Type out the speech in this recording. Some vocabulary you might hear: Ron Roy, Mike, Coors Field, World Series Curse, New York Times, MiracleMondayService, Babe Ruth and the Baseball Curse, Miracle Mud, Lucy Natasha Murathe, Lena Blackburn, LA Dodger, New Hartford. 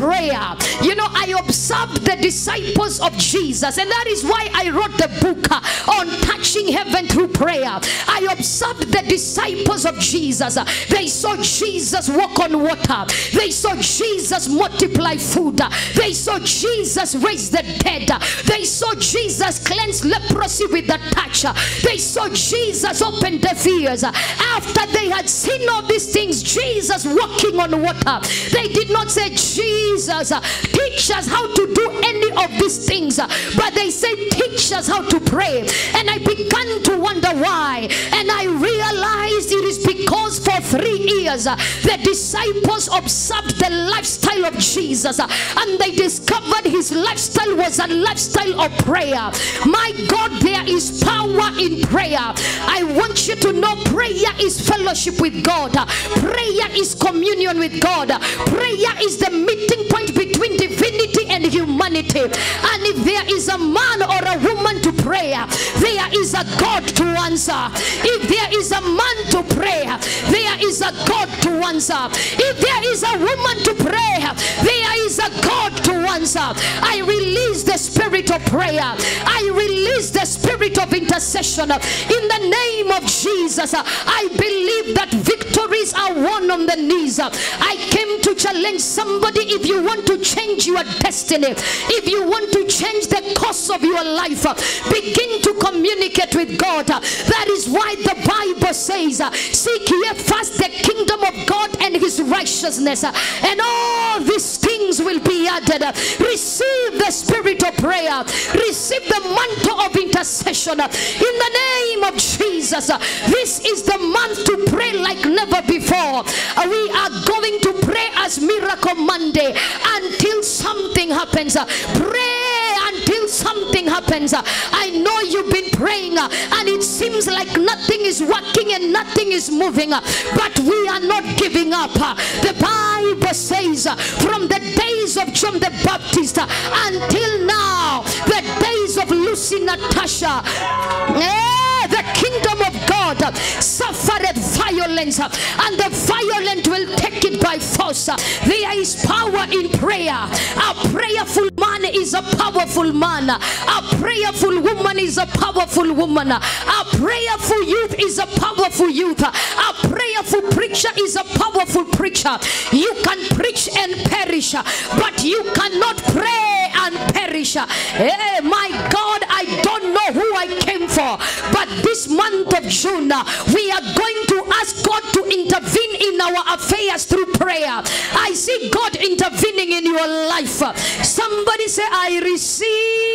prayer. You know, I observed the disciples of Jesus, and that is why I wrote the book on touching heaven through prayer. I observed the disciples of Jesus. They saw Jesus walk on water. They saw Jesus multiply food. They saw Jesus raise the dead. They saw Jesus cleanse leprosy with the touch. They saw Jesus open deaf ears. After they had seen all these things, Jesus walking on water, they did not say, Jesus, teach us how to do any of these things, but they said, teach us how to pray. And I began to wonder why, and I realized it is because for 3 years the disciples observed the lifestyle of Jesus, and they discovered his lifestyle was a lifestyle of prayer. My God, there is power in prayer. I want you to know prayer is fellowship with God. Prayer is communion with God. Prayer is the meeting point between divinity and humanity. And if there is a man or a woman to prayer, there is a God to answer. If there is a man to prayer, there is a God to answer. If there is a woman to prayer, there is a God to answer. I release the spirit of prayer. I release the spirit of intercession. In the name of Jesus, I believe that victories are won on the knees. I came to challenge somebody, if you want to change your destiny, if you want to change the course of your life, begin to communicate with God. That is why the Bible says, seek ye first the kingdom of God and his righteousness, and all these things will be added. Receive the spirit of prayer. Receive the mantle of intercession. In the name of Jesus, this is the month to pray like never before. We are going to pray as Miracle Monday until something happens. Pray until something happens. I know you've been praying and it seems like nothing is working and nothing is moving, but we are not giving up. The Bible says from the days of John the Baptist until now, the days of Lucy Natasha, the kingdom of God suffereth violence, and the violent will take it by force. There is power in prayer. A prayerful man is a powerful man. A prayerful woman is a powerful woman. A prayerful youth is a powerful youth. A prayerful preacher is a powerful preacher. You can preach and perish, but you cannot pray and perish. Hey, my God, I don't know who I came for, but this month of June, we are going to ask God to intervene in our affairs through prayer. I see God intervening in your life. Somebody say, I receive.